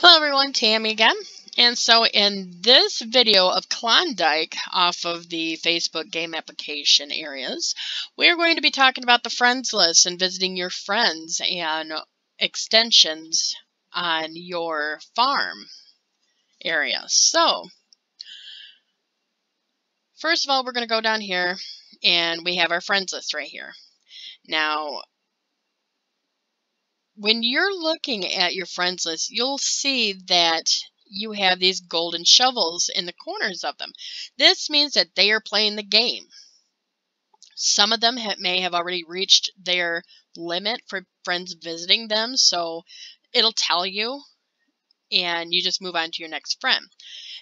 Hello everyone, Tammy again. And so in this video of Klondike off of the Facebook game application areas, we're going to be talking about the friends list and visiting your friends and extensions on your farm area. So, first of all, we're going to go down here and we have our friends list right here. Now, when you're looking at your friends list, you'll see that you have these golden shovels in the corners of them. This means that they are playing the game. Some of them may have already reached their limit for friends visiting them, so it'll tell you, and you just move on to your next friend.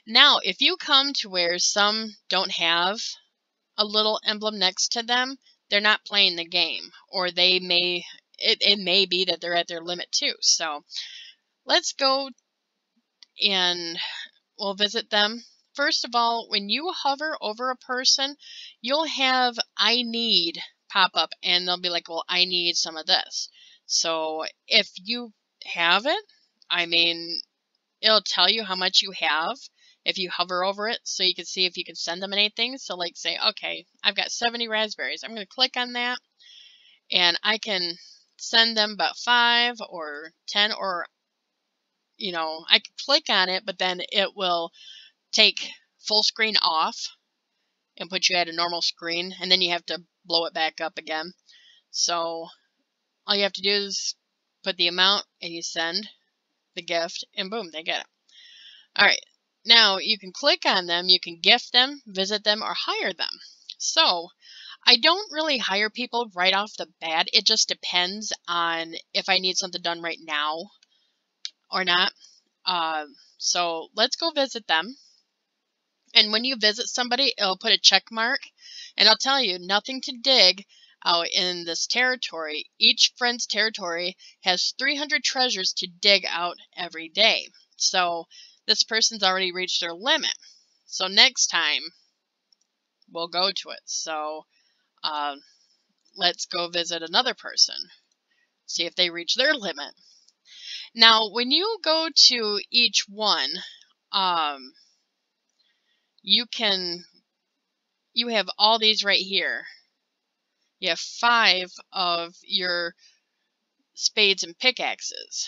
Now, if you come to where some don't have a little emblem next to them, they're not playing the game, or they may... It may be that they're at their limit too. So let's go and we'll visit them. First of all, when you hover over a person, you'll have I need pop up and they'll be like, well, I need some of this. So if you have it, I mean, it'll tell you how much you have if you hover over it so you can see if you can send them anything. So like say, okay, I've got 70 raspberries. I'm going to click on that and I can send them but 5 or 10, or you know, I could click on it, but then it will take full screen off and put you at a normal screen, and then you have to blow it back up again. So all you have to do is put the amount and you send the gift and boom, they get it. Alright, now you can click on them, you can gift them, visit them, or hire them. So I don't really hire people right off the bat. It just depends on if I need something done right now or not. So let's go visit them. And when you visit somebody, it'll put a check mark. And I'll tell you, nothing to dig out in this territory. Each friend's territory has 300 treasures to dig out every day. So this person's already reached their limit. So next time, we'll go to it. So... let's go visit another person, see if they reach their limit. Now, when you go to each one, you have all these right here. You have 5 of your spades and pickaxes.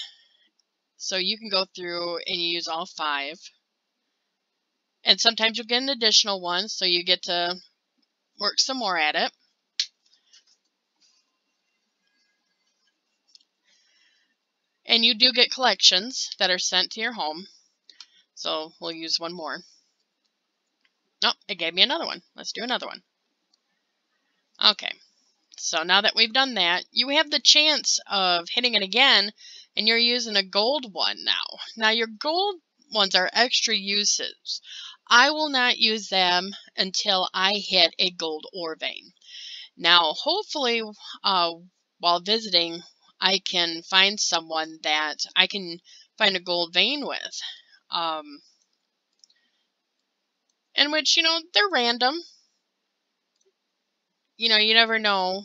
So you can go through and you use all 5. And sometimes you'll get an additional one, so you get to work some more at it. And you do get collections that are sent to your home. So we'll use one more. Oh, it gave me another one. Let's do another one. Okay. So now that we've done that, you have the chance of hitting it again. And you're using a gold one now. Now your gold ones are extra uses. I will not use them until I hit a gold ore vein. Now hopefully while visiting, I can find someone that I can find a gold vein with. In which, you know, they're random. You know, you never know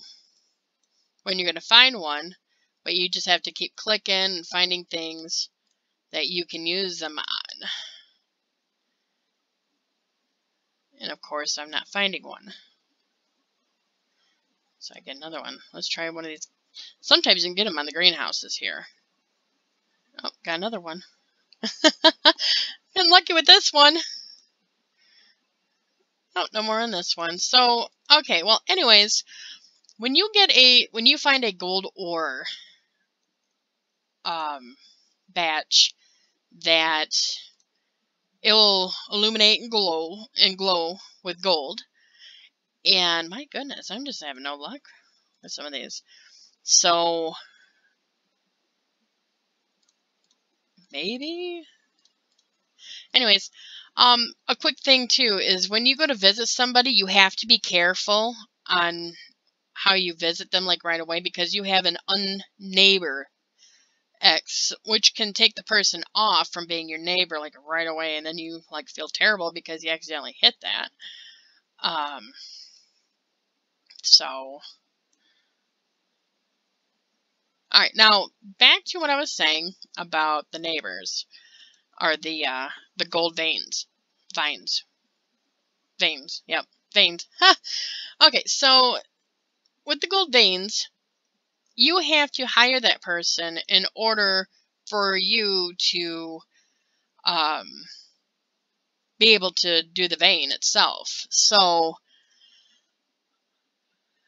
when you're going to find one, but you just have to keep clicking and finding things that you can use them on. And of course, I'm not finding one. So I get another one. Let's try one of these. Sometimes you can get them on the greenhouses here. Oh, got another one. I'm lucky with this one. Oh, no more on this one. So, okay, well, anyways, when you find a gold ore batch, that it will illuminate and glow with gold. And my goodness, I'm just having no luck with some of these. So, maybe? Anyways, a quick thing too is when you go to visit somebody, you have to be careful on how you visit them, like right away, because you have an unneighbor X, which can take the person off from being your neighbor, like right away, and then you like feel terrible because you accidentally hit that. So... Alright, now back to what I was saying about the neighbors. are the gold veins. Veins. Yep. Veins. Huh. Okay, so with the gold veins, you have to hire that person in order for you to be able to do the vein itself. So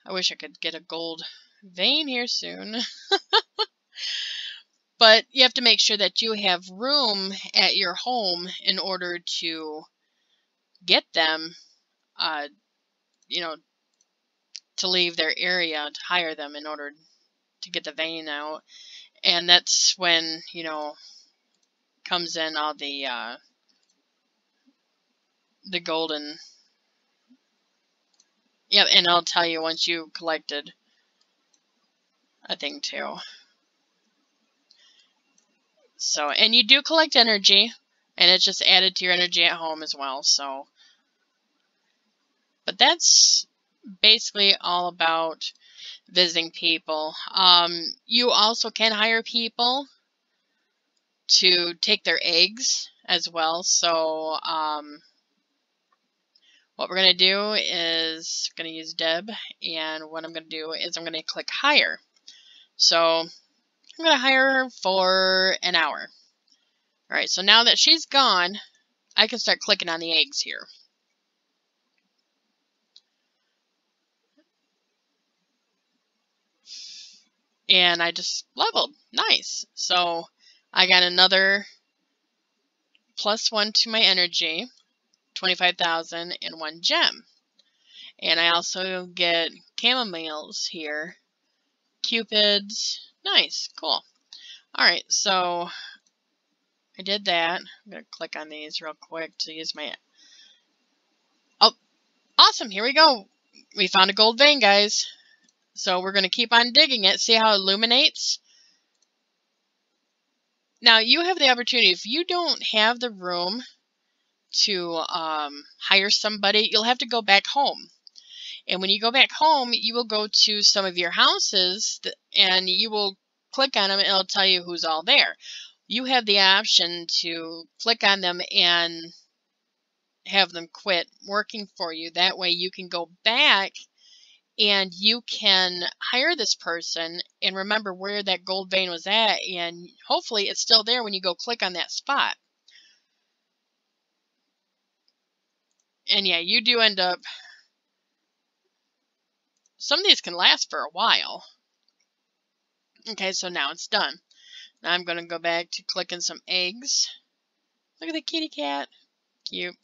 I wish I could get a gold vein here soon. But you have to make sure that you have room at your home in order to get them, you know, to leave their area, to hire them in order to get the vein out. And that's when, you know, comes in all the golden. Yep, and I'll tell you once you collected a thing too. So, and you do collect energy, and it's just added to your energy at home as well, so. But that's basically all about visiting people. You also can hire people to take their eggs as well. So what we're going to do is going to use Deb, and what I'm going to do is I'm going to click hire. So I'm going to hire her for an hour. All right, so now that she's gone, I can start clicking on the eggs here. And I just leveled. Nice. So I got another +1 to my energy, 25,000, and 1 gem. And I also get chamomiles here, cupids. Nice. Cool. All right. So I did that. I'm going to click on these real quick to use my... Oh, awesome. Here we go. We found a gold vein, guys. So we're going to keep on digging it. See how it illuminates? Now you have the opportunity. If you don't have the room to hire somebody, you'll have to go back home. And when you go back home, you will go to some of your houses and you will click on them and it'll tell you who's all there. You have the option to click on them and have them quit working for you. That way you can go back and you can hire this person and remember where that gold vein was at, and hopefully it's still there when you go click on that spot. And yeah, you do end up... Some of these can last for a while. Okay, so now it's done. Now I'm going to go back to clicking some eggs. Look at the kitty cat. Cute.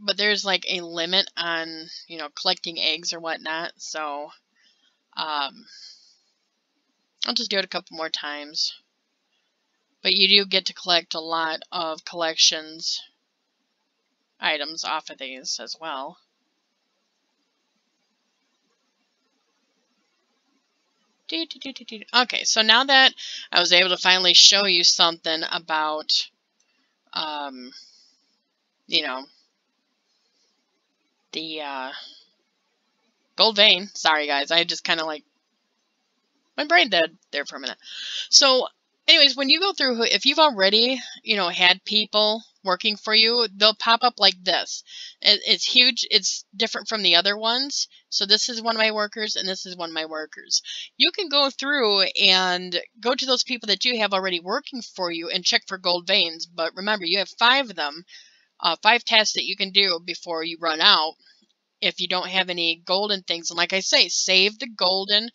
But there's like a limit on, you know, collecting eggs or whatnot. So I'll just do it a couple more times. But you do get to collect a lot of collections items off of these as well. Okay, so now that I was able to finally show you something about, you know, the gold vein. Sorry, guys. I just kind of like my brain dead there for a minute. So, anyways, when you go through, if you've already, you know, had people working for you, they'll pop up like this. It's huge. It's different from the other ones. So this is one of my workers, and this is one of my workers. You can go through and go to those people that you have already working for you and check for gold veins. But remember, you have 5 of them, 5 tasks that you can do before you run out if you don't have any golden things. And like I say, save the golden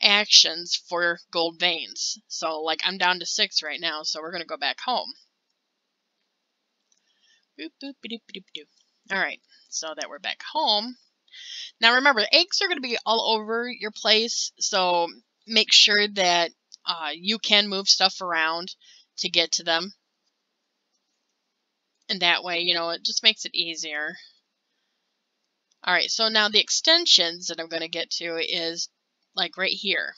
actions for gold veins. So like I'm down to 6 right now, so we're gonna go back home. All right, so that we're back home. Now remember, eggs are gonna be all over your place, so make sure that you can move stuff around to get to them, and that way, you know, it just makes it easier. All right, so now the extensions that I'm gonna get to is like right here.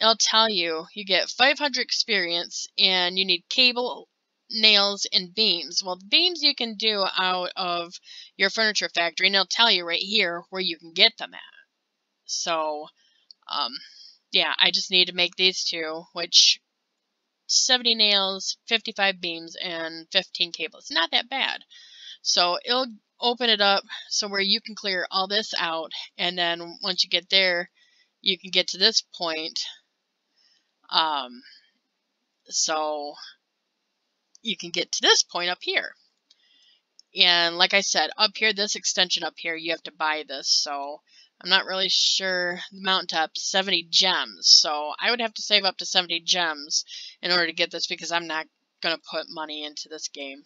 It'll tell you, you get 500 experience and you need cable, nails, and beams. Well, the beams you can do out of your furniture factory, and it'll tell you right here where you can get them at. So, yeah, I just need to make these two, which 70 nails, 55 beams, and 15 cables. Not that bad. So it'll open it up so where you can clear all this out, and then once you get there, you can get to this point. So you can get to this point up here. And like I said, up here, this extension up here, you have to buy this. So I'm not really sure. Mountaintop, 70 gems. So I would have to save up to 70 gems in order to get this, because I'm not going to put money into this game.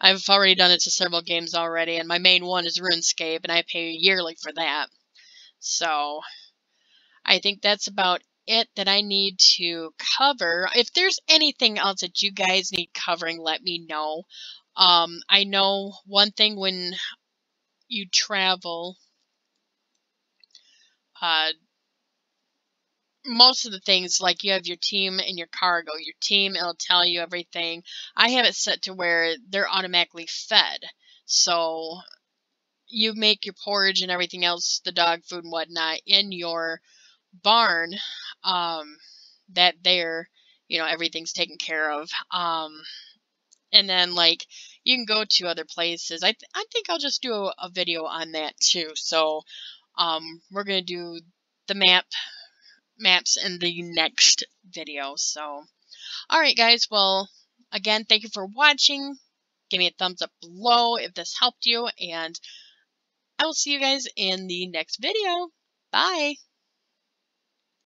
I've already done it to several games already, and my main one is RuneScape, and I pay yearly for that. So I think that's about it that I need to cover. If there's anything else that you guys need covering, let me know. I know one thing when you travel, most of the things, like you have your team and your cargo. Your team, it'll tell you everything. I have it set to where they're automatically fed. So you make your porridge and everything else, the dog food and whatnot, in your barn, that they're, you know, everything's taken care of. And then, like, you can go to other places. I think I'll just do a video on that, too. So, we're going to do the maps in the next video. So, alright, guys. Well, again, thank you for watching. Give me a thumbs up below if this helped you. And I will see you guys in the next video. Bye!